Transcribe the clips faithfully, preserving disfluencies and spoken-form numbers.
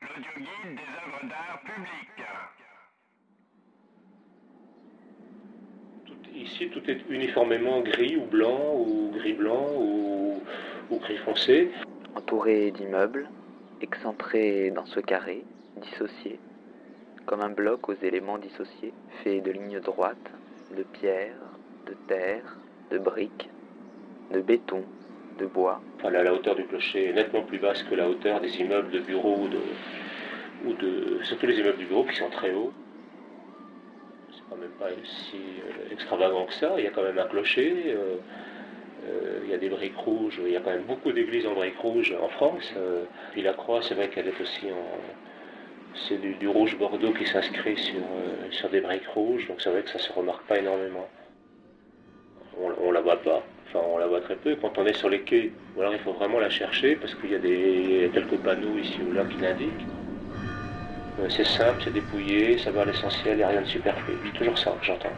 L'audioguide des œuvres d'art publiques. Ici, tout est uniformément gris ou blanc, ou gris-blanc, ou, ou gris foncé. Entouré d'immeubles, excentré dans ce carré, dissocié, comme un bloc aux éléments dissociés, fait de lignes droites, de pierres, de terre, de briques, de béton, de bois. Voilà, la hauteur du clocher est nettement plus basse que la hauteur des immeubles de bureaux, ou de, ou de, surtout les immeubles du bureau qui sont très hauts. C'est quand même pas si extravagant que ça, il y a quand même un clocher, euh, euh, il y a des briques rouges, il y a quand même beaucoup d'églises en briques rouges en France. Euh, puis la croix, c'est vrai qu'elle est aussi en... C'est du, du rouge bordeaux qui s'inscrit sur, euh, sur des briques rouges, donc c'est vrai que ça ne se remarque pas énormément. On ne la voit pas, enfin on la voit très peu quand on est sur les quais. Ou alors il faut vraiment la chercher parce qu'il y a des, quelques panneaux ici ou là qui l'indiquent. Euh, c'est simple, c'est dépouillé, ça va à l'essentiel, il n'y a rien de superflu. C'est toujours ça que j'entends.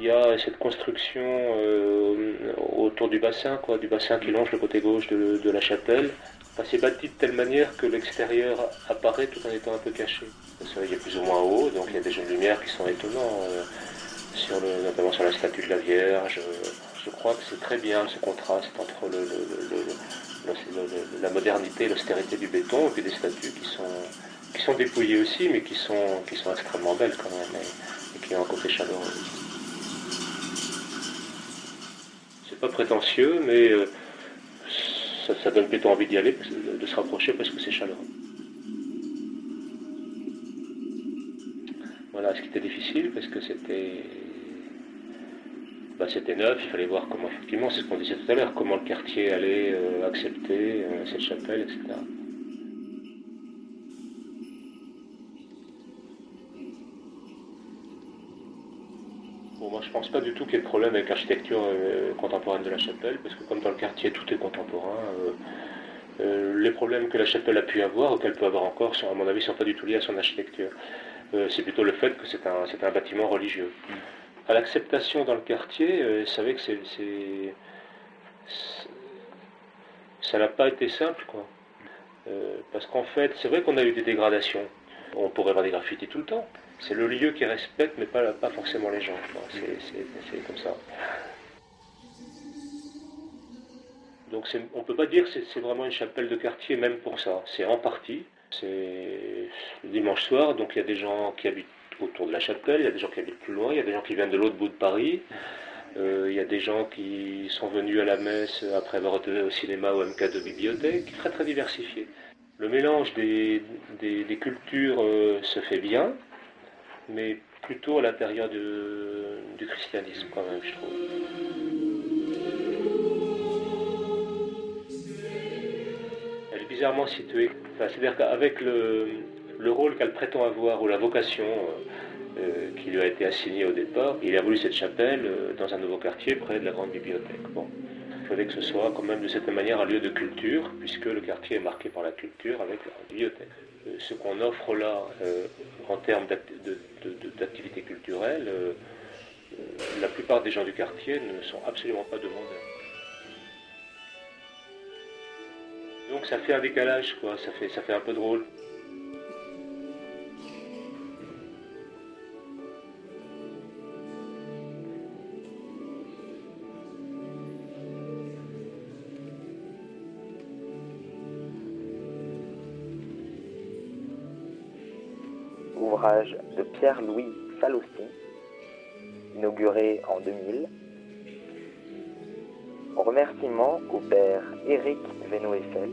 Il y a cette construction euh, autour du bassin, quoi, du bassin qui longe le côté gauche de, de la chapelle. Enfin, c'est bâti de telle manière que l'extérieur apparaît tout en étant un peu caché. Parce qu'il y a plus ou moins haut, donc il y a des jeux de lumière qui sont étonnants, euh, sur le, notamment sur la statue de la Vierge. Je crois que c'est très bien ce contraste entre le, le, le, le, le, le, la modernité et l'austérité du béton, et puis des statues qui sont, qui sont dépouillées aussi, mais qui sont, qui sont extrêmement belles quand même, et, et qui ont un côté chaleureux. Pas prétentieux, mais euh, ça, ça donne plutôt envie d'y aller, de se rapprocher parce que c'est chaleureux. Voilà, ce qui était difficile parce que c'était bah, c'était neuf, il fallait voir comment, effectivement, c'est ce qu'on disait tout à l'heure, comment le quartier allait euh, accepter euh, cette chapelle, et cetera. Moi, je pense pas du tout qu'il y ait de problème avec l'architecture euh, contemporaine de la chapelle, parce que comme dans le quartier, tout est contemporain. Euh, euh, les problèmes que la chapelle a pu avoir, ou qu'elle peut avoir encore, sont, à mon avis, ne sont pas du tout liés à son architecture. Euh, c'est plutôt le fait que c'est un, c'est un bâtiment religieux. À l'acceptation dans le quartier, euh, c'est vrai que c'est, c'est, c'est, ça n'a pas été simple, quoi. Euh, parce qu'en fait, c'est vrai qu'on a eu des dégradations. On pourrait voir des graffitis tout le temps. C'est le lieu qui respecte, mais pas, pas forcément les gens. C'est comme ça. Donc on ne peut pas dire que c'est vraiment une chapelle de quartier, même pour ça. C'est en partie. C'est le dimanche soir, donc il y a des gens qui habitent autour de la chapelle, il y a des gens qui habitent plus loin, il y a des gens qui viennent de l'autre bout de Paris, il euh, y a des gens qui sont venus à la messe après avoir été au cinéma ou au M K deux bibliothèque, très très diversifiés. Le mélange des, des, des cultures euh, se fait bien, mais plutôt à l'intérieur du christianisme quand même, je trouve. Elle est bizarrement située. Enfin, c'est-à-dire qu'avec le, le rôle qu'elle prétend avoir, ou la vocation euh, qui lui a été assignée au départ, il a voulu cette chapelle euh, dans un nouveau quartier près de la grande bibliothèque. Bon. Il fallait que ce soit quand même de cette manière un lieu de culture, puisque le quartier est marqué par la culture avec la bibliothèque. Ce qu'on offre là, euh, en termes d'activité culturelle, euh, la plupart des gens du quartier ne sont absolument pas demandeurs. Donc ça fait un décalage, quoi. Ça fait, ça fait un peu drôle. Ouvrage de Pierre-Louis Faloci, inauguré en deux mille. Remerciements au père Éric Venoeffel.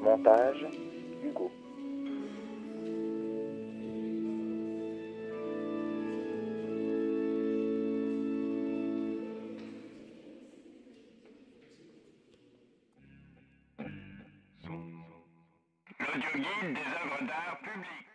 Montage Hugo. L'audioguide des œuvres d'art publiques.